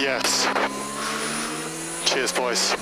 Yes. Cheers, boys.